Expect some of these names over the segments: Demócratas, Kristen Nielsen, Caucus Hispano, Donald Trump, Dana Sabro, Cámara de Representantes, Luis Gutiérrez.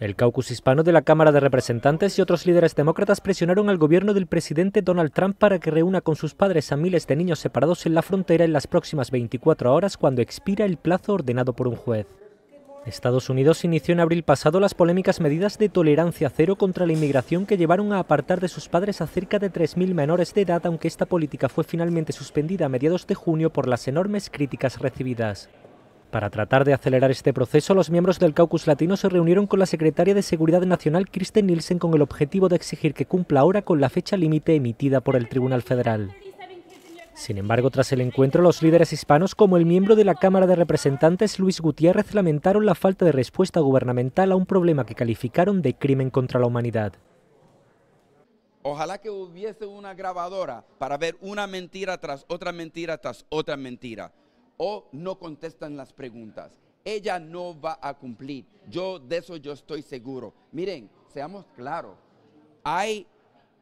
El Caucus Hispano de la Cámara de Representantes y otros líderes demócratas presionaron al gobierno del presidente Donald Trump para que reúna con sus padres a miles de niños separados en la frontera en las próximas 24 horas cuando expira el plazo ordenado por un juez. Estados Unidos inició en abril pasado las polémicas medidas de tolerancia cero contra la inmigración que llevaron a apartar de sus padres a cerca de 3.000 menores de edad, aunque esta política fue finalmente suspendida a mediados de junio por las enormes críticas recibidas. Para tratar de acelerar este proceso, los miembros del Caucus Latino se reunieron con la secretaria de Seguridad Nacional, Kristen Nielsen, con el objetivo de exigir que cumpla ahora con la fecha límite emitida por el Tribunal Federal. Sin embargo, tras el encuentro, los líderes hispanos, como el miembro de la Cámara de Representantes, Luis Gutiérrez, lamentaron la falta de respuesta gubernamental a un problema que calificaron de crimen contra la humanidad. Ojalá que hubiese una grabadora para ver una mentira tras otra mentira tras otra mentira. O no contestan las preguntas. Ella no va a cumplir. De eso yo estoy seguro. Miren, seamos claros. Hay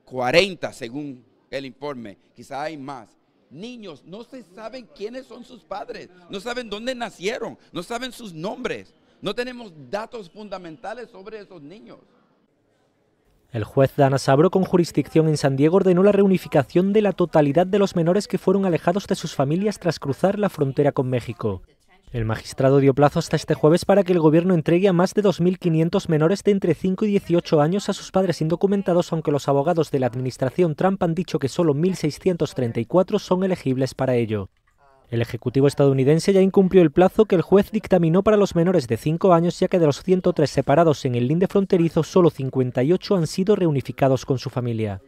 40, según el informe, quizá hay más. Niños, no se saben quiénes son sus padres, no saben dónde nacieron, no saben sus nombres. No tenemos datos fundamentales sobre esos niños. El juez Dana Sabro, con jurisdicción en San Diego, ordenó la reunificación de la totalidad de los menores que fueron alejados de sus familias tras cruzar la frontera con México. El magistrado dio plazo hasta este jueves para que el gobierno entregue a más de 2.500 menores de entre 5 y 18 años a sus padres indocumentados, aunque los abogados de la administración Trump han dicho que solo 1.634 son elegibles para ello. El Ejecutivo estadounidense ya incumplió el plazo que el juez dictaminó para los menores de 5 años, ya que de los 103 separados en el linde fronterizo, solo 58 han sido reunificados con su familia.